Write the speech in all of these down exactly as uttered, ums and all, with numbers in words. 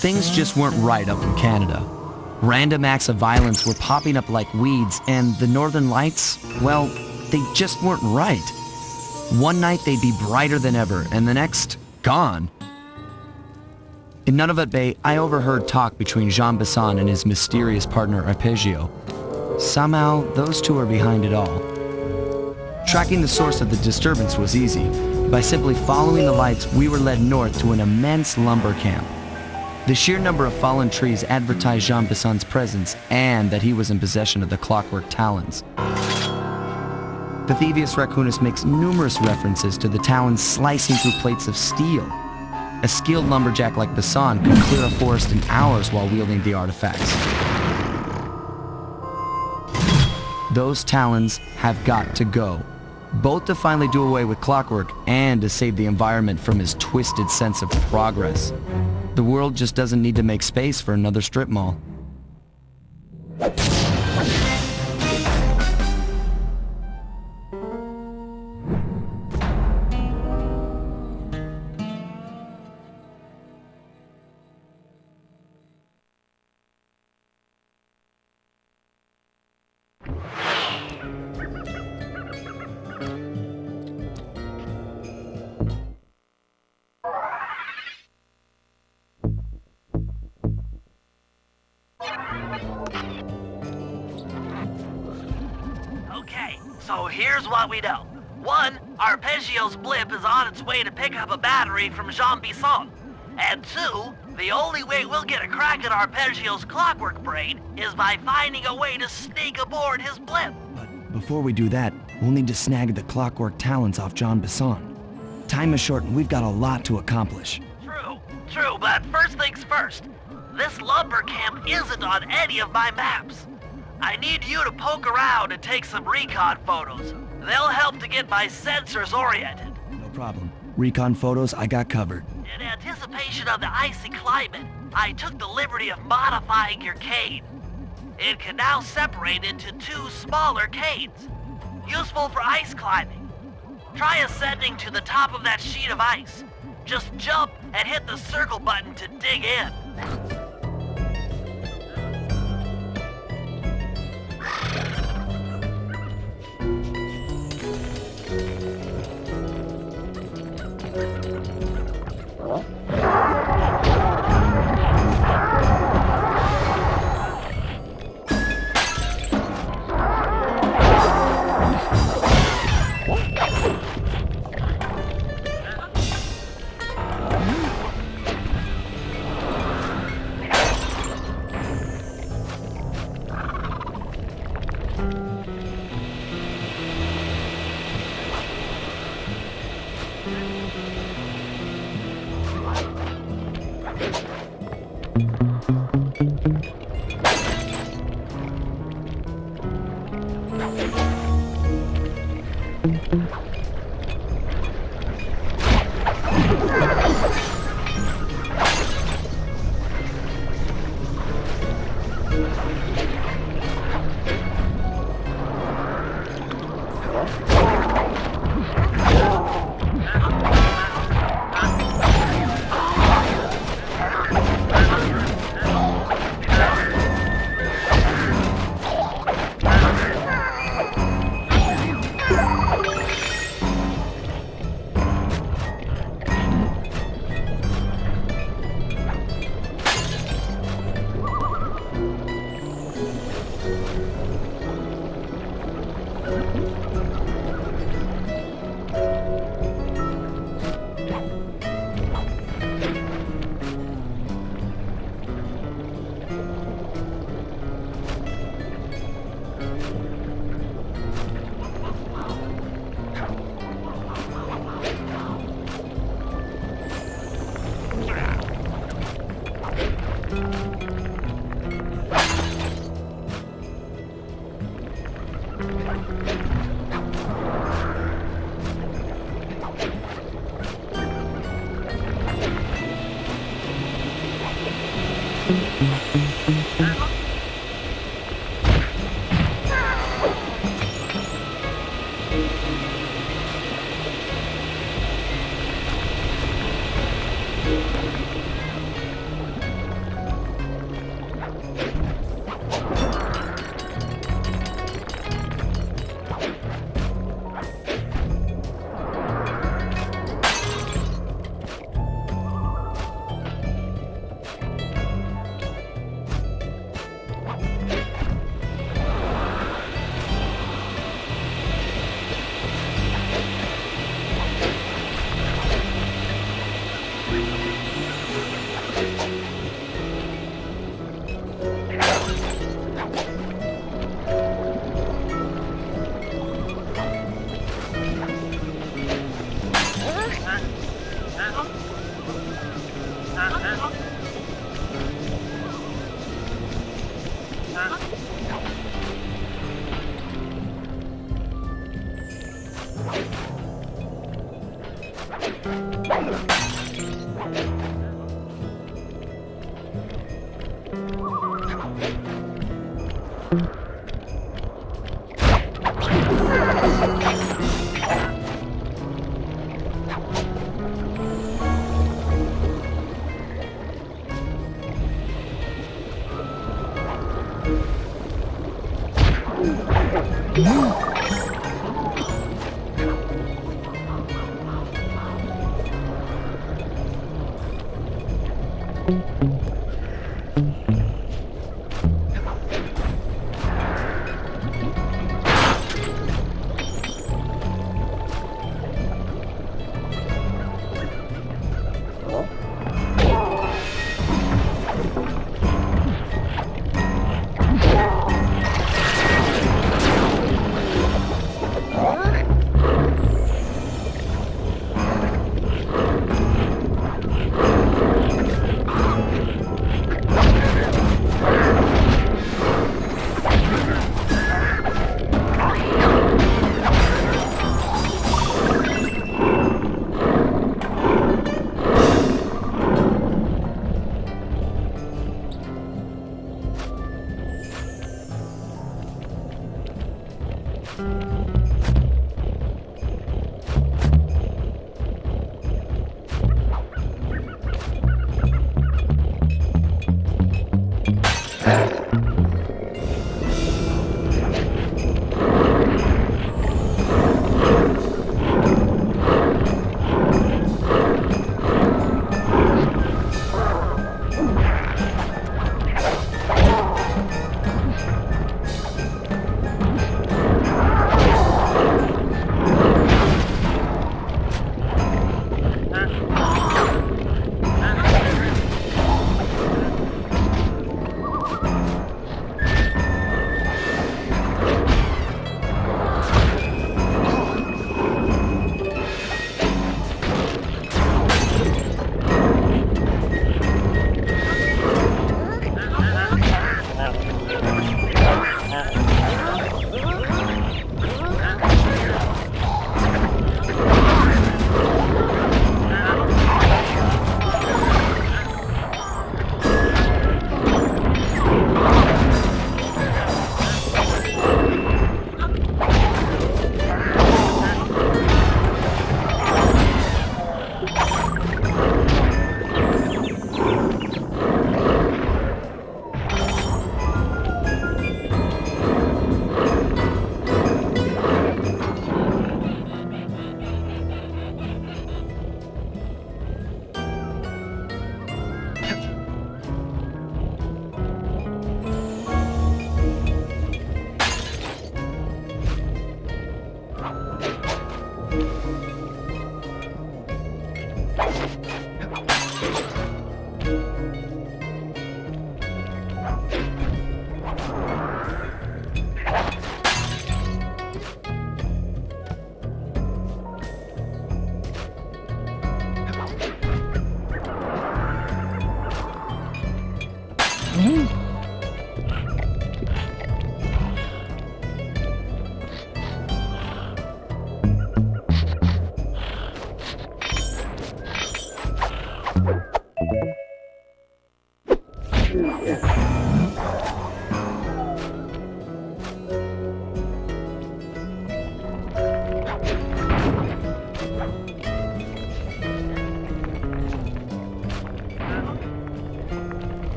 Things just weren't right up in Canada. Random acts of violence were popping up like weeds, and the Northern Lights, well, they just weren't right. One night they'd be brighter than ever, and the next, gone. In Nunavut Bay, I overheard talk between Jean Bison and his mysterious partner Arpeggio. Somehow, those two are behind it all. Tracking the source of the disturbance was easy. By simply following the lights, we were led north to an immense lumber camp. The sheer number of fallen trees advertised Jean Bison's presence and that he was in possession of the clockwork talons. The Thievius Raccoonus makes numerous references to the talons slicing through plates of steel. A skilled lumberjack like Bison could clear a forest in hours while wielding the artifacts. Those talons have got to go, both to finally do away with clockwork and to save the environment from his twisted sense of progress. The world just doesn't need to make space for another strip mall. Okay, so here's what we know. One, Arpeggio's blip is on its way to pick up a battery from Jean Bison. And two, the only way we'll get a crack at Arpeggio's clockwork brain is by finding a way to sneak aboard his blip. But before we do that, we'll need to snag the clockwork talons off Jean Bison. Time is short and we've got a lot to accomplish. True, true, but first things first. This lumber camp isn't on any of my maps. I need you to poke around and take some recon photos. They'll help to get my sensors oriented. No problem. Recon photos, I got covered. In anticipation of the icy climate, I took the liberty of modifying your cane. It can now separate into two smaller canes, useful for ice climbing. Try ascending to the top of that sheet of ice. Just jump and hit the circle button to dig in.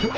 You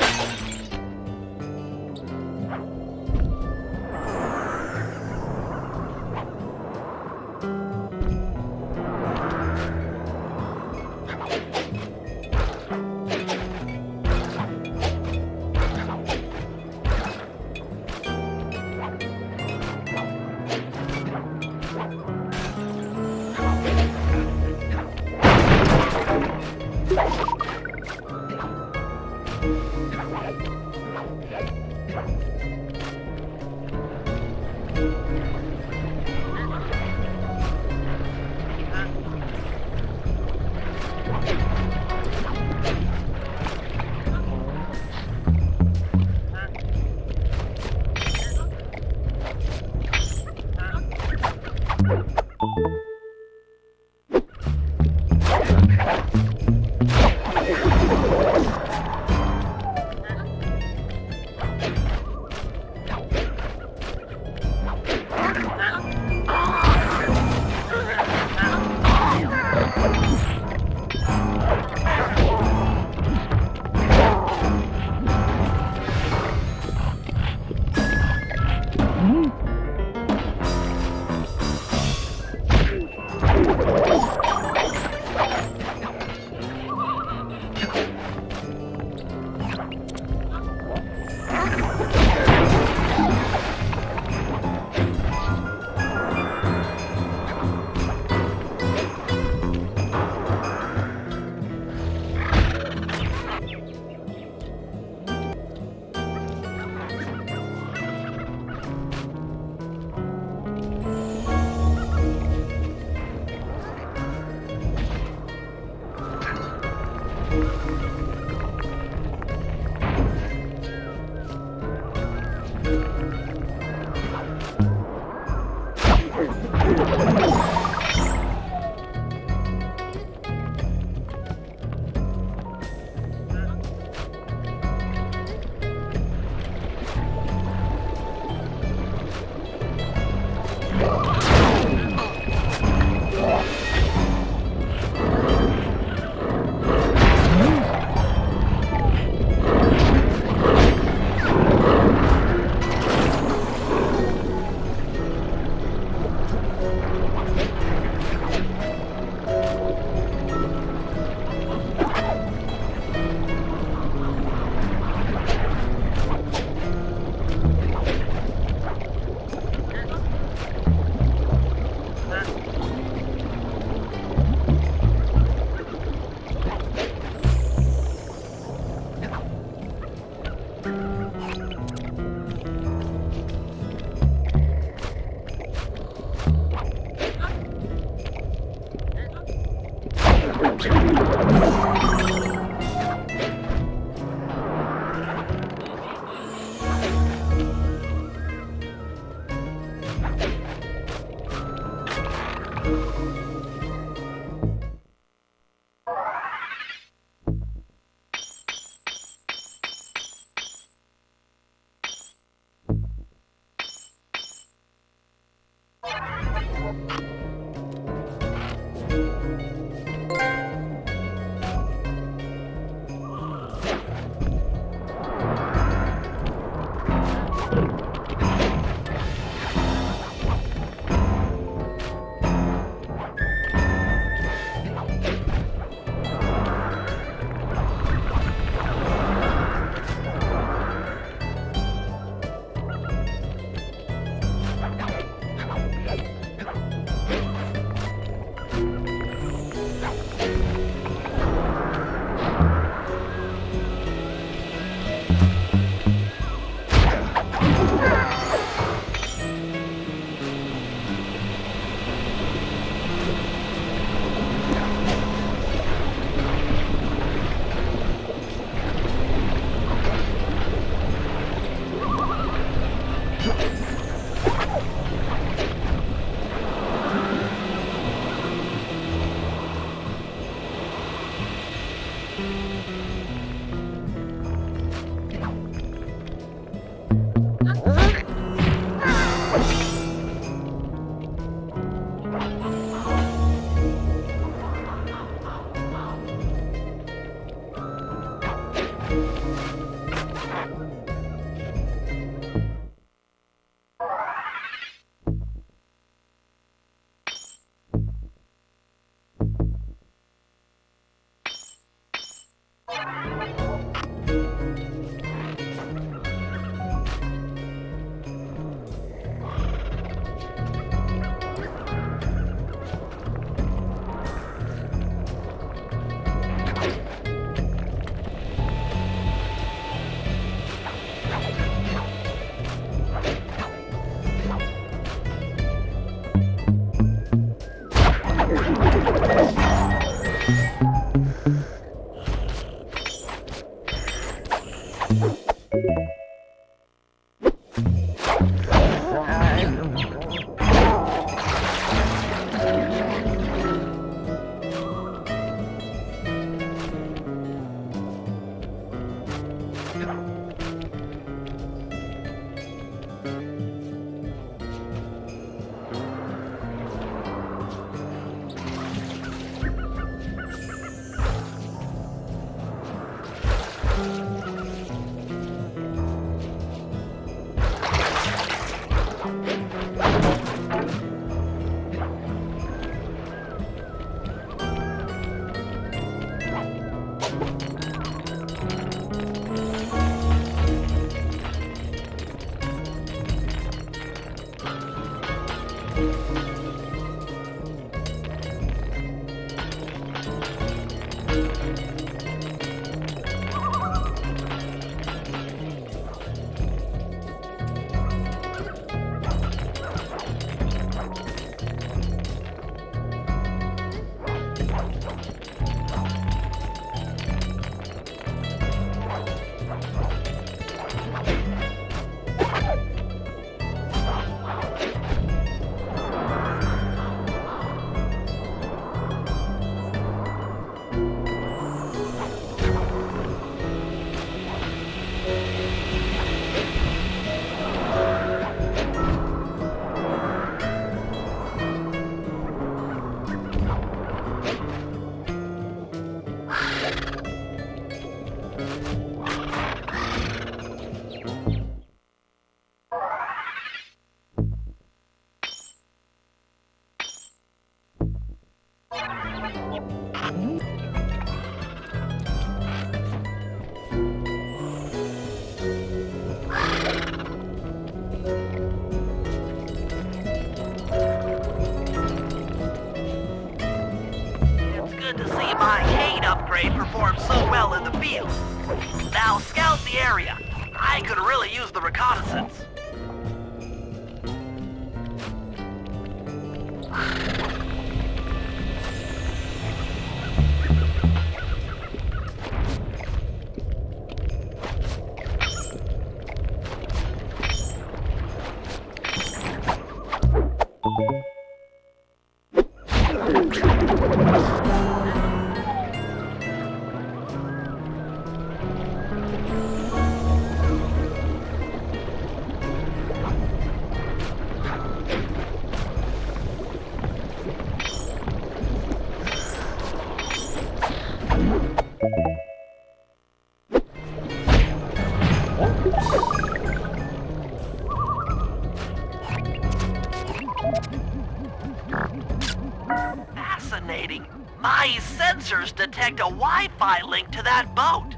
Detect a Wi-Fi link to that boat.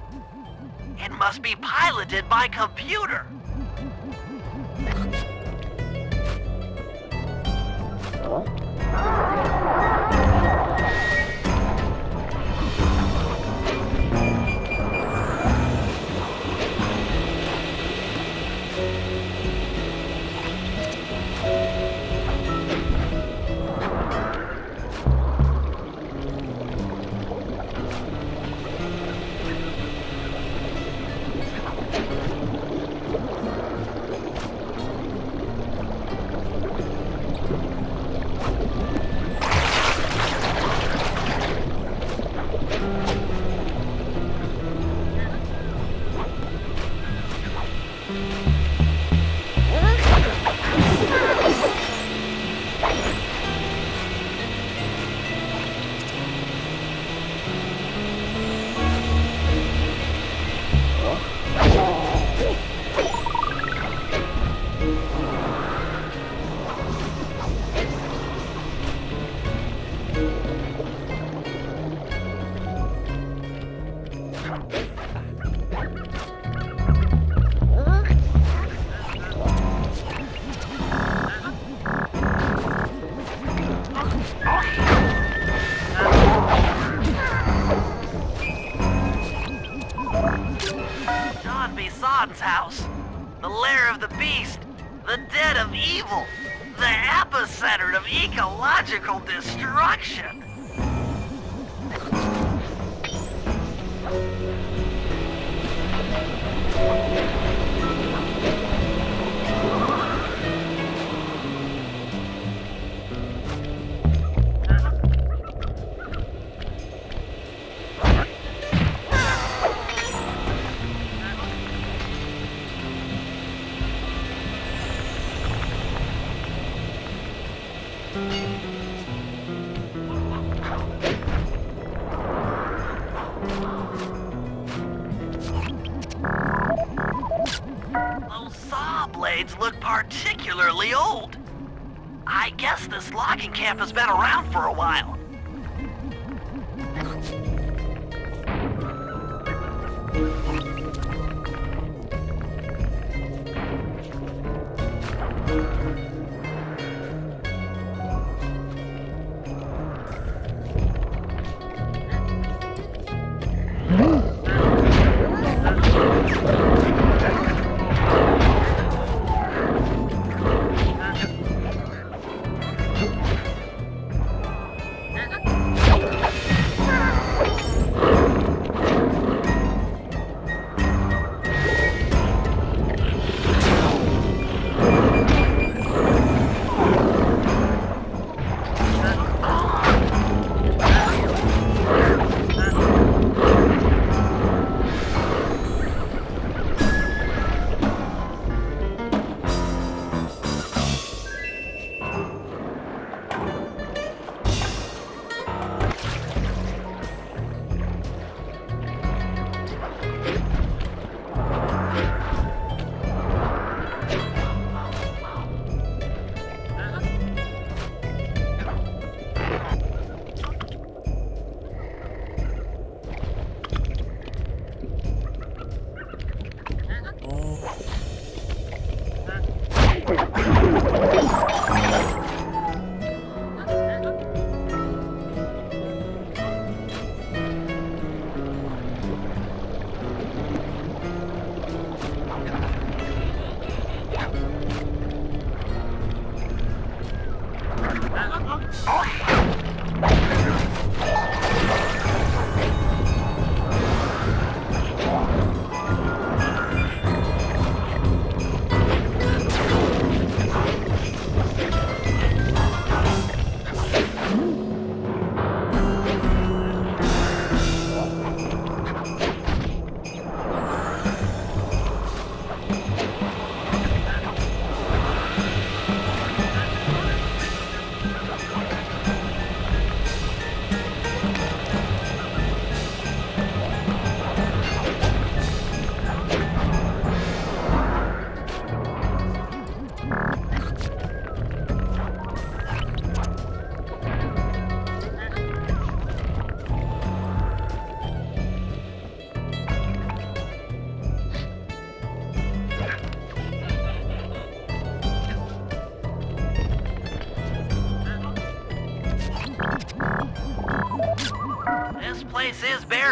It must be piloted by computer. Destruction. saw blades look particularly old. I guess this logging camp has been around for a while.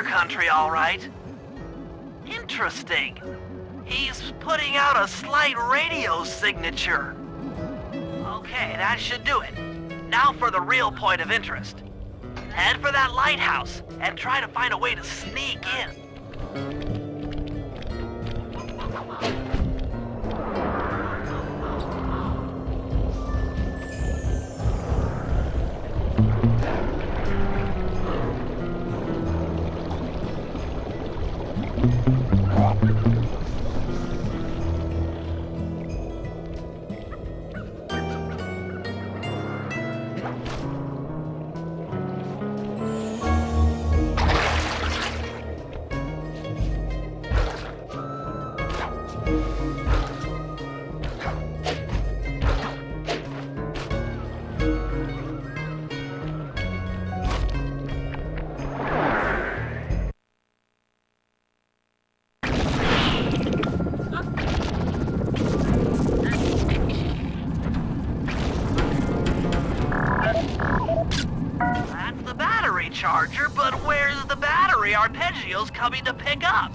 Country, all right. Interesting. He's putting out a slight radio signature. Okay, that should do it. Now for the real point of interest. Head for that lighthouse and try to find a way to sneak in. Charger, but where's the battery Arpeggio's coming to pick up?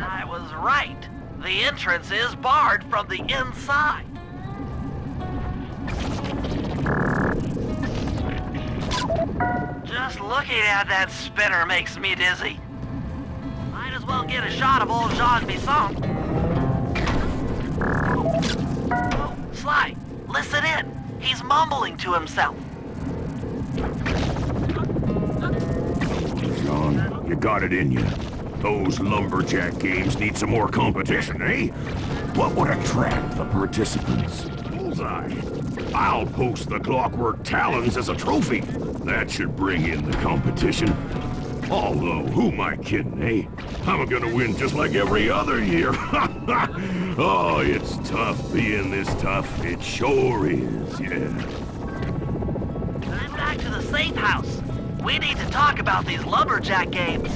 I was right. The entrance is barred from the inside. Just looking at that spinner makes me dizzy. Might as well get a shot of old Jean Bison. Oh, Sly, listen in. He's mumbling to himself. John, you got it in you. Those lumberjack games need some more competition, eh? What would attract the participants? bullseye. I'll post the clockwork talons as a trophy. That should bring in the competition. Although, who am I kidding, eh? I'm gonna win just like every other year. Oh, it's tough being this tough. It sure is, yeah. Time back to the safe house. We need to talk about these lumberjack games.